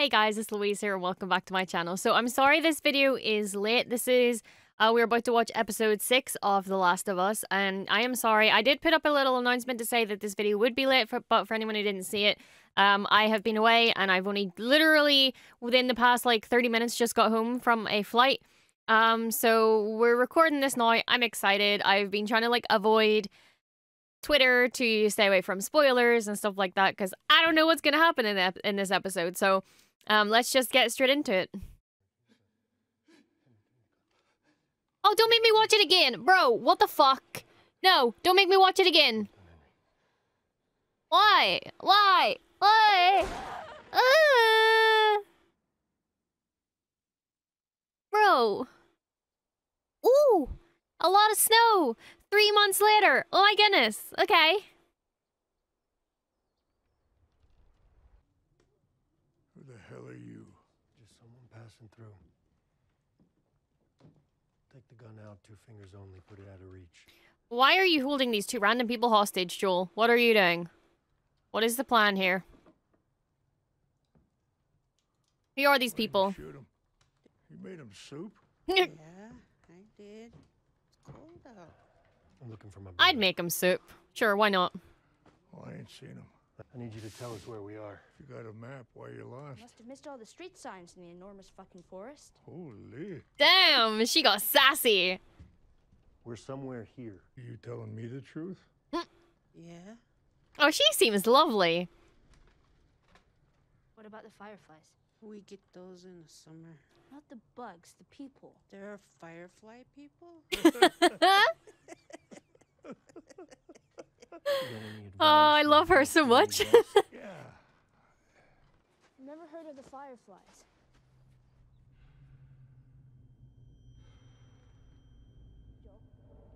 Hey guys, it's Louise here and welcome back to my channel. So I'm sorry this video is late. This is, we're about to watch episode 6 of The Last of Us, and I am sorry. I did put up a little announcement to say that this video would be late, but for anyone who didn't see it, I have been away and I've only literally within the past like 30 minutes just got home from a flight. So we're recording this now. I'm excited. I've been trying to like avoid Twitter to stay away from spoilers and stuff like that because I don't know what's going to happen in this episode. So let's just get straight into it. Oh, don't make me watch it again. Bro, what the fuck? No, don't make me watch it again. Why? Why? Why? Bro. Ooh, a lot of snow. 3 months later. Oh my goodness. Okay. Through. Take the gun out, 2 fingers only, put it out of reach. Why are you holding these 2 random people hostage, Joel? What are you doing? What is the plan here? Who are these people? Shoot him. You made him soup? Yeah, I did. It's cold out. I'm looking for my brother. I'd make him soup. Sure, why not? Well, I ain't seen him. I need you to tell us where we are. You got a map. Why you lost? Must have missed all the street signs in the enormous fucking forest. Holy. Damn, she got sassy. We're somewhere here. Are you telling me the truth? Yeah. Oh, she seems lovely. What about the fireflies? We get those in the summer. Not the bugs, the people. There are firefly people? Oh, I love her so much. Yeah. Never heard of the fireflies.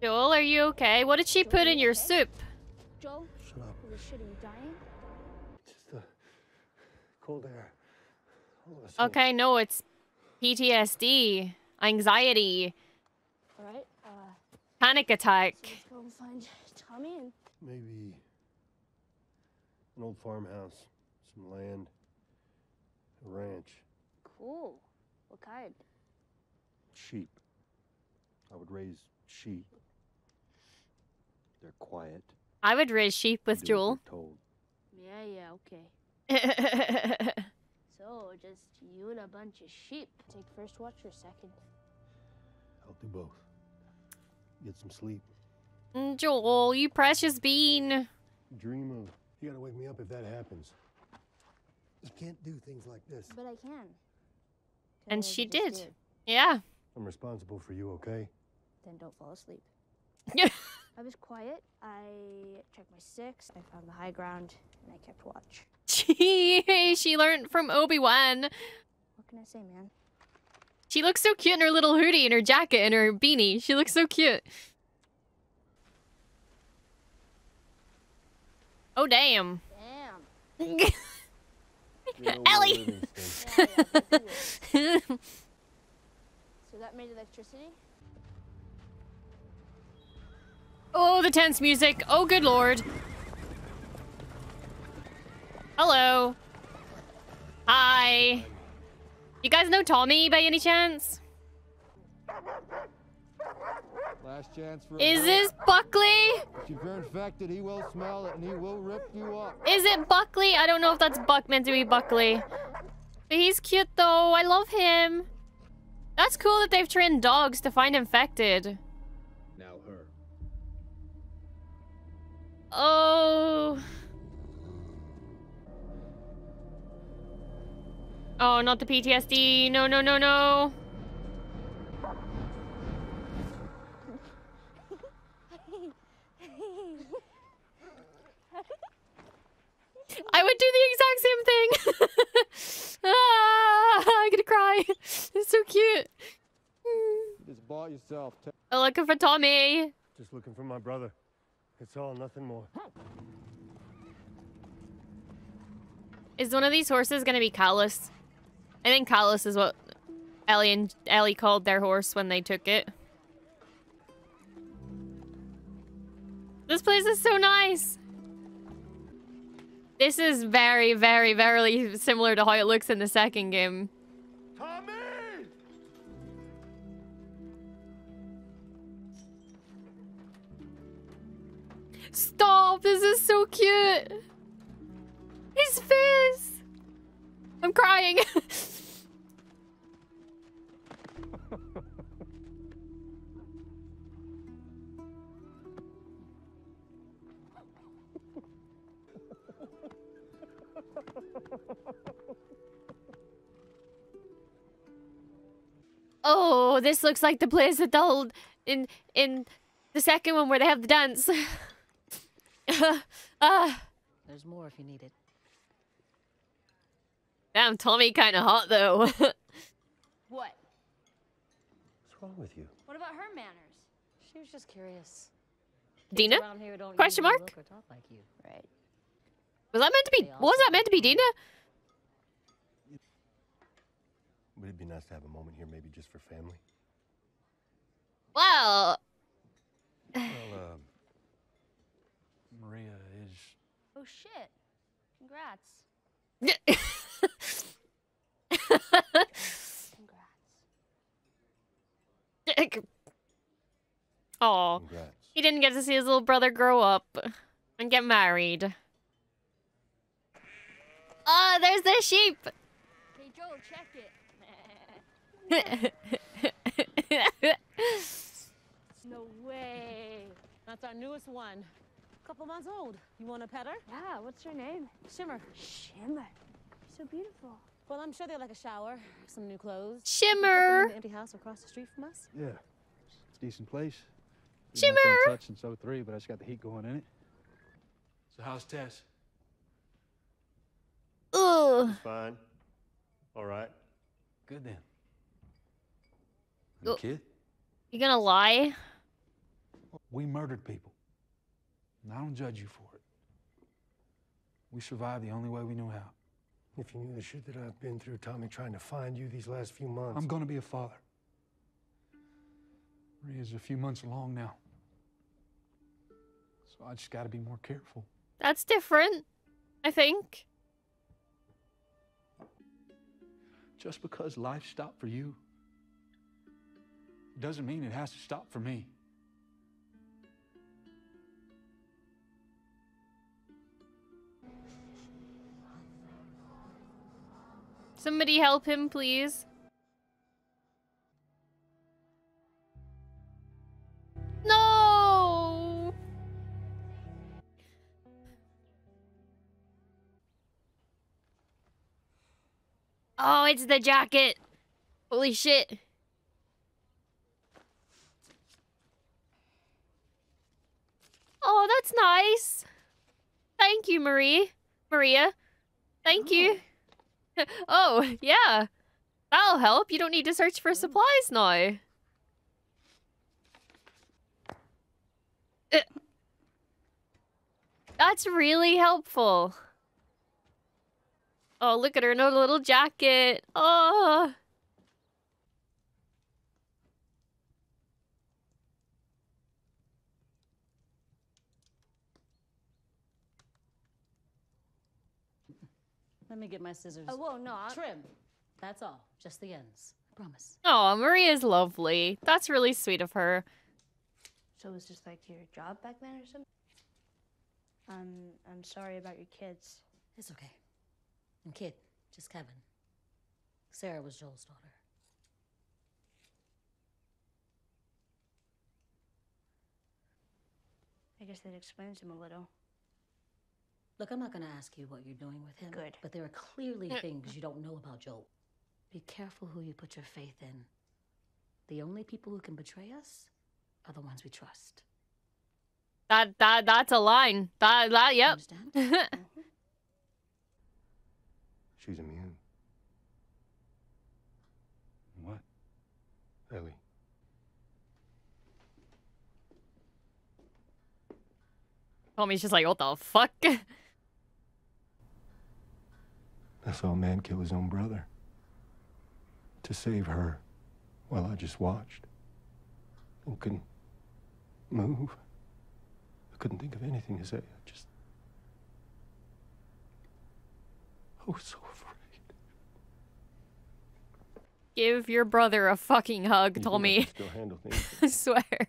Joel, are you okay? What did she put in your soup? Joel, shut up. Shit, are you dying? Just the cold air. Okay, no, it's PTSD, anxiety, all right, panic attack. So let's go and find Tommy and. Maybe an old farmhouse, some land, a ranch. Cool. What kind? Sheep. I would raise sheep. They're quiet. I would raise sheep with Jewel. Told. Yeah, okay. So, just you and a bunch of sheep. Take first watch or second? I'll do both. Get some sleep. Joel, you precious bean. Dream of. You gotta wake me up if that happens. You can't do things like this. But I can. And she did. Yeah. I'm responsible for you, okay? Then don't fall asleep. I was quiet. I checked my 6. I found the high ground, and I kept watch. She learned from Obi-Wan. What can I say, man? She looks so cute in her little hoodie and her jacket and her beanie. She looks so cute. Oh, damn. Damn. Ellie! So that made electricity? Oh, the tense music. Oh, good lord. Hello. Hi. You guys know Tommy by any chance? Last chance for is this Buckley? If you're infected, he will smell it and he will rip you up. Is it Buckley? I don't know if that's meant to be Buckley. But he's cute though. I love him. That's cool that they've trained dogs to find infected. Now her. Oh. Oh, not the PTSD. No, no, no, no. I would do the exact same thing. I'm gonna cry. It's so cute. Just bought yourself. I'm looking for Tommy. Just looking for my brother. It's all, nothing more. Is one of these horses gonna be Callus? I think Callus is what Ellie called their horse when they took it. This place is so nice. This is very, very, very similar to how it looks in the second game. Tommy! Stop! This is so cute! His face! I'm crying! Oh, this looks like the place that they'll in the second one where they have the dance. There's more if you need it. Damn, Tommy kind of hot though. What? What's wrong with you? What about her manners? She was just curious. Dina? Question mark? Like you. Right. Was that meant to be? Was that meant to be Dina? Would it be nice to have a moment here, maybe just for family? Well. Maria is. Oh shit! Congrats. Congrats. Oh. Congrats. He didn't get to see his little brother grow up and get married. Oh, there's the sheep. Hey Joe, check it. No way. That's our newest one. Couple months old. You want to pet her? Yeah, what's her name? Shimmer. Shimmer. So beautiful. Well, I'm sure they'll like a shower, some new clothes. Shimmer. The empty house across the street from us. Yeah. It's a decent place. Shimmer. I've been in touch since '03, but I just got the heat going in it. So how's Tess? Ugh. It's fine. All right. Good then. The kid? You gonna lie? We murdered people. And I don't judge you for it. We survived the only way we knew how. If you knew the shit that I've been through, Tommy, trying to find you these last few months. I'm gonna be a father. Maria's a few months along now. So I just gotta be more careful. That's different, I think. Just because life stopped for you doesn't mean it has to stop for me. Somebody help him, please. No! Oh, it's the jacket. Holy shit. Oh, that's nice. Thank you, Maria. Thank you. Oh, yeah. That'll help. You don't need to search for supplies now. That's really helpful. Oh, look at her in her little jacket. Oh. Let me get my scissors. Oh, whoa, no. Trim. That's all. Just the ends. I promise. Oh, Maria's lovely. That's really sweet of her. So it was just like your job back then or something? I'm sorry about your kids. It's okay. I'm kid. Just Kevin. Sarah was Joel's daughter. I guess that explains him a little. Look, I'm not going to ask you what you're doing with him. Good. But there are clearly things you don't know about Joel. Be careful who you put your faith in. The only people who can betray us are the ones we trust. That's a line. Yep. Understand? She's immune. What? Ellie. Tommy's just like, what the fuck? I saw a man kill his own brother to save her while I just watched and couldn't move. I couldn't think of anything to say. I just I was so afraid. Give your brother a fucking hug, you Tommy. Still handle things. I swear.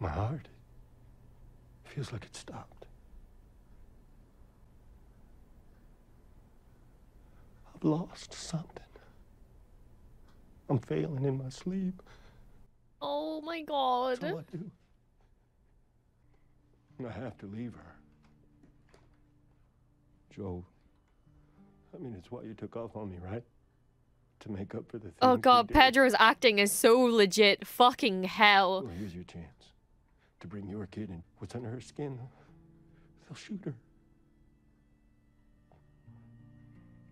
My heart feels like it stopped. I've lost something. I'm failing in my sleep. Oh my God. That's all I do. I have to leave her. Joe, I mean, it's why you took off on me, right? To make up for the things. Oh God, Pedro's acting is so legit. Fucking hell. Well, here's your chance to bring your kid in. What's under her skin? They'll shoot her.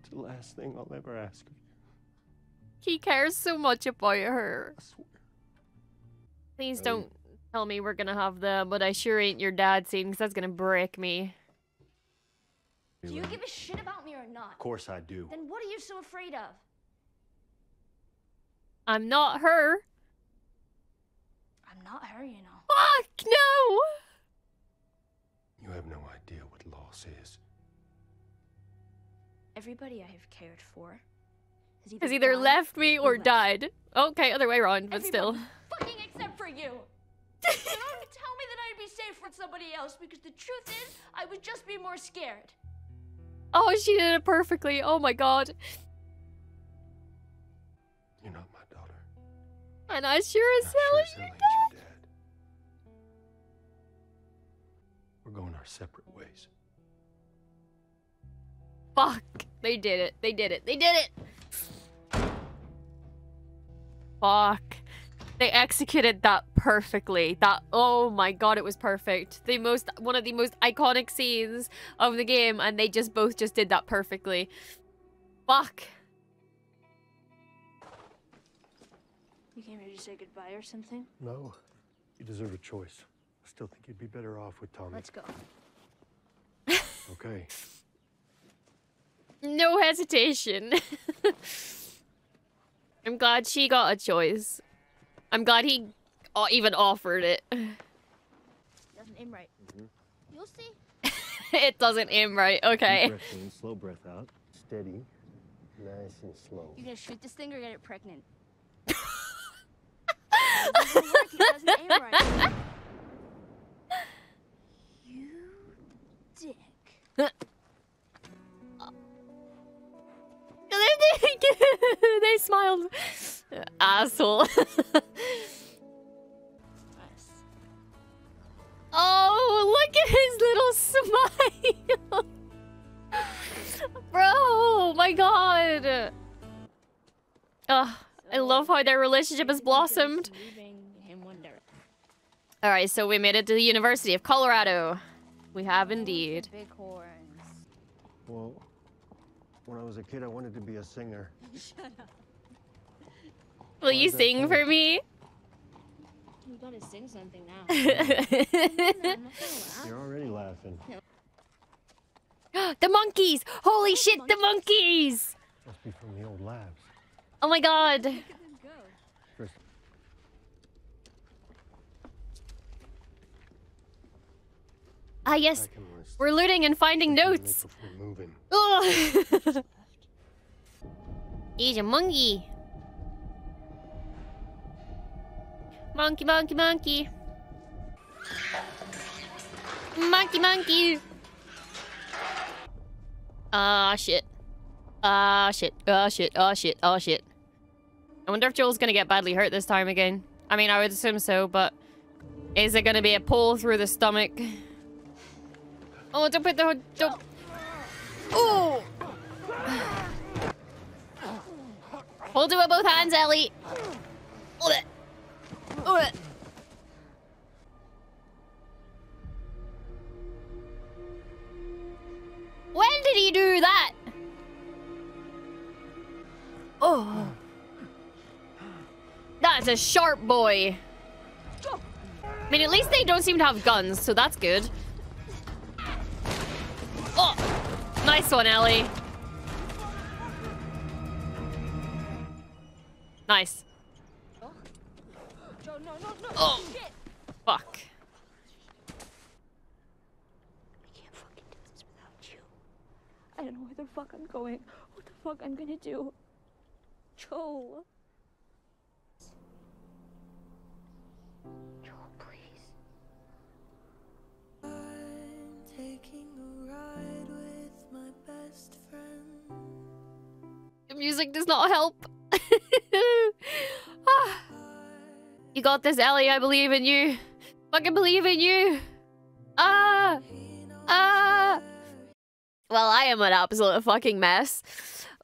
It's the last thing I'll ever ask of you. He cares so much about her. I swear. Please don't tell me we're gonna have the "but I sure ain't your dad" scene, because that's gonna break me. Do you give a shit about me or not? Of course I do. Then what are you so afraid of? I'm not her. I'm not her, you know. Fuck no! You have no idea what loss is. Everybody I have cared for has either left me or died. Okay, other way around, but still. Fucking except for you. Don't tell me that I'd be safe with somebody else, because the truth is, I would just be more scared. Oh, she did it perfectly. Oh my God. You're not my daughter. And I sure as hell is your dad. We're going our separate ways. Fuck. They did it. They did it. They did it. Fuck. They executed that perfectly. That, oh my God, it was perfect. The most, one of the most iconic scenes of the game, and they just both just did that perfectly. Fuck. You came here to say goodbye or something? No, you deserve a choice. I still think you'd be better off with Tommy. Let's go. Okay. No hesitation. I'm glad she got a choice. I'm glad he even offered it. Doesn't aim right. Mm-hmm. You'll see. It doesn't aim right. Okay. Deep breath in, slow breath out. Steady. Nice and slow. You gonna shoot this thing or get it pregnant? It doesn't aim right. You dick. They smiled. Asshole. Oh, look at his little smile. Bro, my God. Oh, I love how their relationship has blossomed. All right, so we made it to the University of Colorado. We have indeed. Big horns. Whoa. When I was a kid, I wanted to be a singer. Shut up. Will you sing for me? You gotta sing something now. You're already laughing. The monkeys! Holy shit, the monkeys! Must be from the old labs. Oh my God. Look at them go. Ah, yes. We're looting and finding notes. Ugh. He's a monkey. Monkey, monkey, monkey. Monkey, monkey. Ah, shit. Ah, shit. Ah, shit. Ah, shit. Ah, shit. I wonder if Joel's gonna get badly hurt this time again. I mean, I would assume so, but... is it gonna be a pull through the stomach? Oh, don't put the... don't... Ooh! Hold it with both hands, Ellie. Hold it. Hold it. When did he do that? Oh. That's a sharp boy. I mean, at least they don't seem to have guns, so that's good. Oh, nice one, Ellie. Nice. Oh, fuck. I can't fucking do this without you. I don't know what the fuck I'm going, what the fuck I'm gonna do. Joel. Joel, please. I'm taking a ride with my best friend. The music does not help. You got this, Ellie. I believe in you. Fucking believe in you. Well, I am an absolute fucking mess.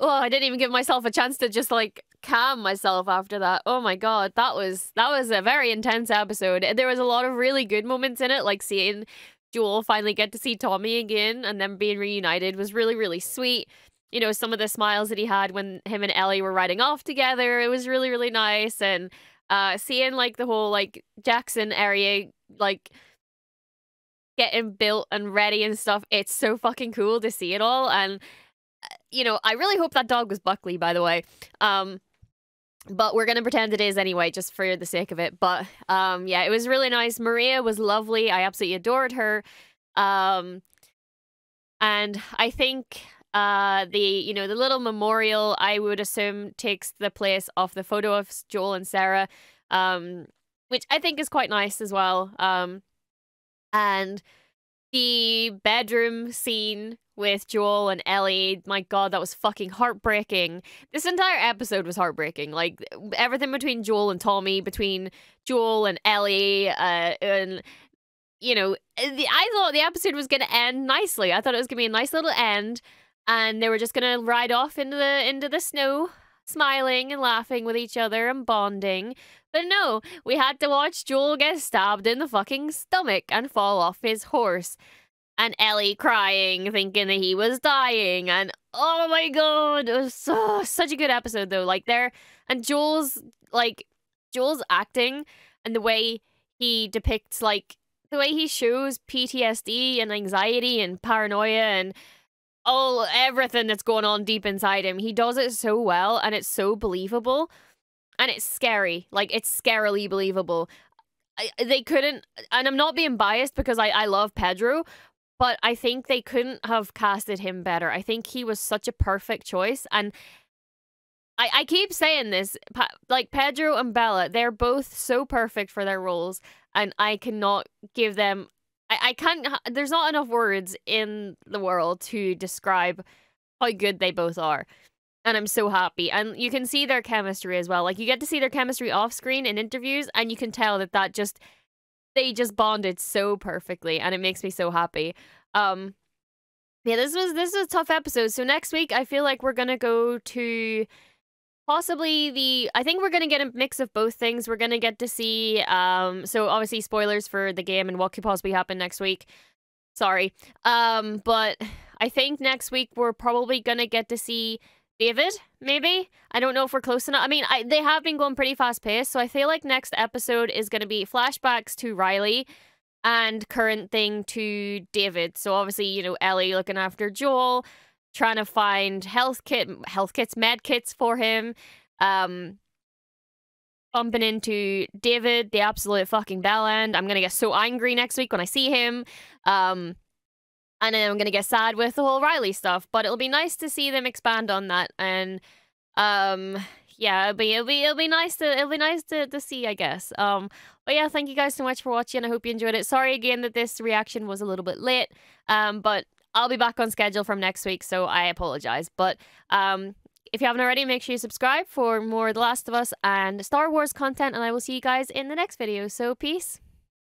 Oh, I didn't even give myself a chance to just like calm myself after that. Oh my god, that was a very intense episode. There was a lot of really good moments in it, like seeing Joel finally get to see Tommy again and them being reunited was really, really sweet. You know, some of the smiles that he had when him and Ellie were riding off together, it was really, really nice. And seeing like the whole like Jackson area like getting built and ready and stuff, it's so fucking cool to see it all. And you know, I really hope that dog was Buckley, by the way, but we're gonna pretend it is anyway just for the sake of it. But yeah, it was really nice. Maria was lovely. I absolutely adored her. And I think the, you know, the little memorial, I would assume, takes the place of the photo of Joel and Sarah, which I think is quite nice as well. And the bedroom scene with Joel and Ellie, my god, that was fucking heartbreaking. This entire episode was heartbreaking. Like, everything between Joel and Tommy, between Joel and Ellie, and, you know, I thought the episode was gonna end nicely. I thought it was gonna be a nice little end, and they were just gonna ride off into the snow, smiling and laughing with each other and bonding. But no, we had to watch Joel get stabbed in the fucking stomach and fall off his horse. And Ellie crying, thinking that he was dying. And oh my god, it was such a good episode though. Like there, and Joel's acting and the way he depicts, like the way he shows PTSD and anxiety and paranoia and everything that's going on deep inside him. He does it so well, and it's so believable, and it's scary. Like, it's scarily believable. They couldn't, and I'm not being biased because I love Pedro, but I think they couldn't have casted him better. I think he was such a perfect choice. And I keep saying this, like Pedro and Bella, they're both so perfect for their roles, and I cannot give them, I can't, there's not enough words in the world to describe how good they both are. And I'm so happy. And you can see their chemistry as well. Like, you get to see their chemistry off screen in interviews, and you can tell that they just bonded so perfectly, and it makes me so happy. Yeah, this was a tough episode. So next week, I feel like we're gonna go to possibly the, I think we're going to get a mix of both things. We're going to get to see, so obviously spoilers for the game and what could possibly happen next week. Sorry. But I think next week we're probably going to get to see David, maybe. I don't know if we're close enough. I mean, they have been going pretty fast paced, so I feel like next episode is going to be flashbacks to Riley and current thing to David. So obviously, you know, Ellie looking after Joel, trying to find med kits for him, bumping into David, the absolute fucking bell end. I'm gonna get so angry next week when I see him, and then I'm gonna get sad with the whole Riley stuff. But it'll be nice to see them expand on that, and yeah, it'll be nice to see, I guess. But yeah, thank you guys so much for watching. I hope you enjoyed it. Sorry again that this reaction was a little bit late, but I'll be back on schedule from next week, so I apologize. But if you haven't already, make sure you subscribe for more The Last of Us and Star Wars content, and I will see you guys in the next video. So peace.